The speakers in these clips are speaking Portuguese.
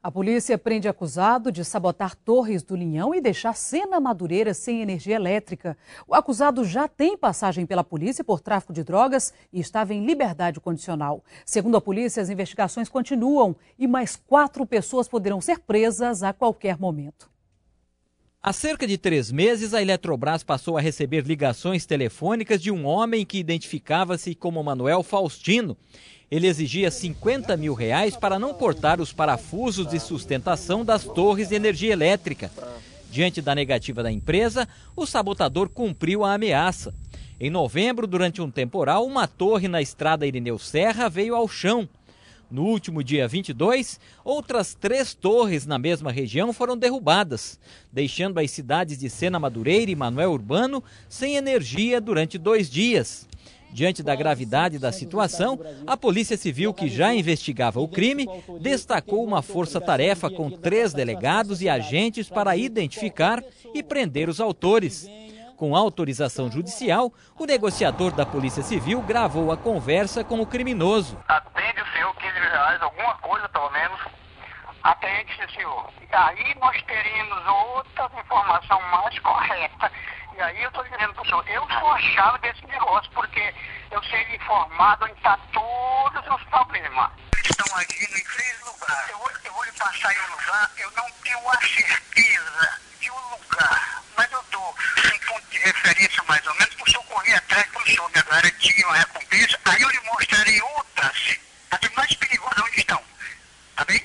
A polícia prende acusado de sabotar torres do Linhão e deixar Sena Madureira sem energia elétrica. O acusado já tem passagem pela polícia por tráfico de drogas e estava em liberdade condicional. Segundo a polícia, as investigações continuam e mais 4 pessoas poderão ser presas a qualquer momento. Há cerca de 3 meses, a Eletrobras passou a receber ligações telefônicas de um homem que identificava-se como Manuel Faustino. Ele exigia R$ 50 mil para não cortar os parafusos de sustentação das torres de energia elétrica. Diante da negativa da empresa, o sabotador cumpriu a ameaça. Em novembro, durante um temporal, uma torre na estrada Irineu Serra veio ao chão. No último dia 22, outras 3 torres na mesma região foram derrubadas, deixando as cidades de Sena Madureira e Manuel Urbano sem energia durante 2 dias. Diante da gravidade da situação, a Polícia Civil, que já investigava o crime, destacou uma força-tarefa com 3 delegados e agentes para identificar e prender os autores. Com autorização judicial, o negociador da Polícia Civil gravou a conversa com o criminoso. Atende o senhor R$ 15, alguma coisa pelo menos. Atende, senhor. E aí nós teríamos outra informação mais correta. E aí eu estou dizendo para o senhor, eu sou a chave desse negócio, porque eu sei informado onde está todos os problemas. Eles estão agindo em 3 lugares. Eu vou lhe passar em um lugar, eu não tenho a certeza de um lugar, mas eu dou um ponto de referência mais ou menos para o senhor correr atrás, para o senhor me garantir uma recompensa, aí eu lhe mostrarei outras. As mais perigosas onde estão, tá bem?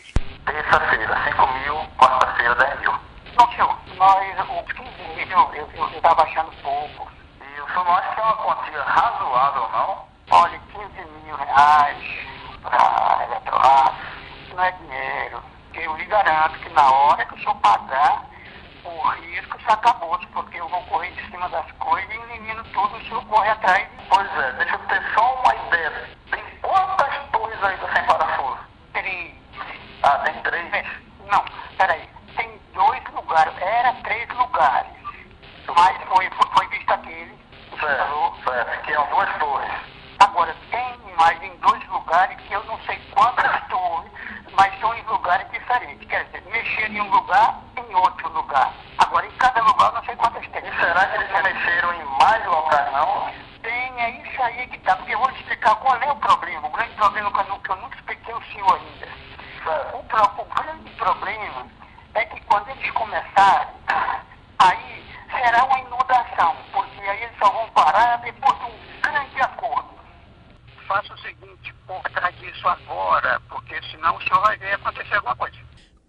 Terça-feira, 5.000, quarta-feira, 10.000. Não, senhor, o 15.000 eu estava achando pouco. E o senhor não acha que é uma quantia razoável, não? Olha, R$ 15.000 para Eletrobras, não é dinheiro. Eu lhe garanto que na hora que o senhor pagar, o risco se acabou, porque eu vou correr de cima das coisas e elimino tudo, o senhor corre atrás. Pois é, deixa eu ter só uma ideia. Tem quantas torres ainda sem parafuso? 3. Ah, tem 3? Não, peraí. Tem 2 lugares. Era 3 lugares. Mas foi visto aquele. Certo, que eram 2 torres. Agora, tem mais em 2 lugares que eu não sei quantas torres, mas são em lugares diferentes. Quer dizer, mexer em um lugar, em outro lugar. Agora, em cada lugar, eu não sei quantas tem. E será que eles já mexeram em mais locais, não? Tem, é isso aí que tá. Porque eu vou te explicar qual é o problema. O grande problema que eu nunca expliquei ao senhor ainda. O grande problema é que quando eles começarem, aí será uma inundação. Porque aí eles só vão parar depois de um grande acordo. Faça o seguinte, corra atrás disso agora, porque senão o senhor vai ver acontecer alguma coisa.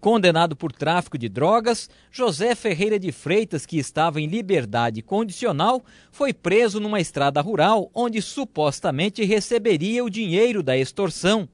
Condenado por tráfico de drogas, José Ferreira de Freitas, que estava em liberdade condicional, foi preso numa estrada rural onde supostamente receberia o dinheiro da extorsão.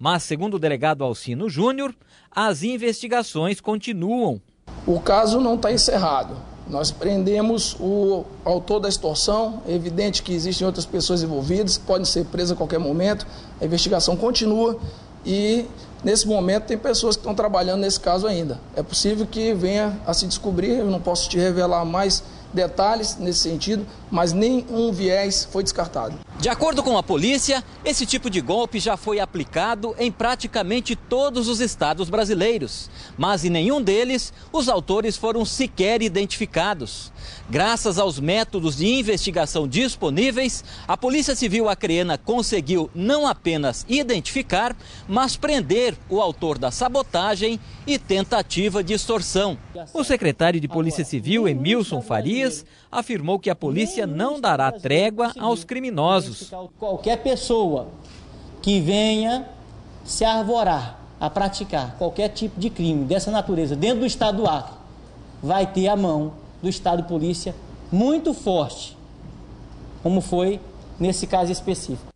Mas, segundo o delegado Alcino Júnior, as investigações continuam. O caso não está encerrado. Nós prendemos o autor da extorsão, é evidente que existem outras pessoas envolvidas, podem ser presas a qualquer momento, a investigação continua e, nesse momento, tem pessoas que estão trabalhando nesse caso ainda. É possível que venha a se descobrir, eu não posso te revelar mais detalhes nesse sentido, mas nenhum viés foi descartado. De acordo com a polícia, esse tipo de golpe já foi aplicado em praticamente todos os estados brasileiros, mas em nenhum deles os autores foram sequer identificados. Graças aos métodos de investigação disponíveis, a Polícia Civil acreana conseguiu não apenas identificar, mas prender o autor da sabotagem e tentativa de extorsão. O secretário de Polícia Civil, Emilson Farias, afirmou que a polícia não dará trégua aos criminosos. Qualquer pessoa que venha se arvorar a praticar qualquer tipo de crime dessa natureza dentro do estado do Acre vai ter a mão do estado de polícia muito forte, como foi nesse caso específico.